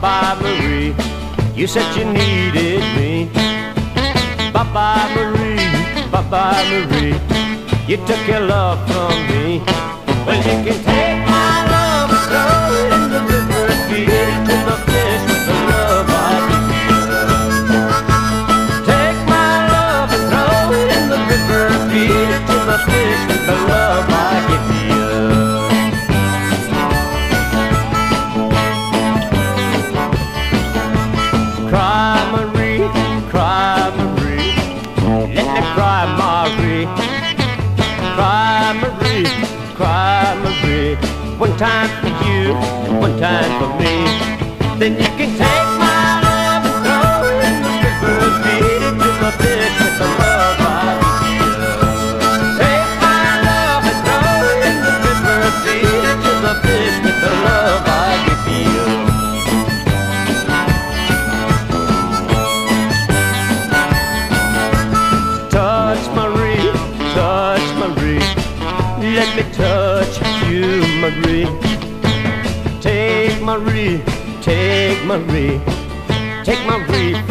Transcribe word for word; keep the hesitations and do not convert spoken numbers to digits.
Bye-bye, Marie, you said you needed me. Bye-bye, Marie, bye-bye, Marie, you took your love from me. Well, you can take my love and throw it in the river and feed it to the fish with the love I deserve. Take my love and throw it in the river and feed it to the fish with the love I give you. Cry, Marie, cry, Marie, one time for you, one time for me. Then you can take my love and throw it in the river and feed it to the fish with the love I deserve. Take my love and throw it in the river and feed it to the fish with the love I give you. Touch, Marie, touch, Marie, let me touch you, Marie. Take Marie, take Marie, take Marie.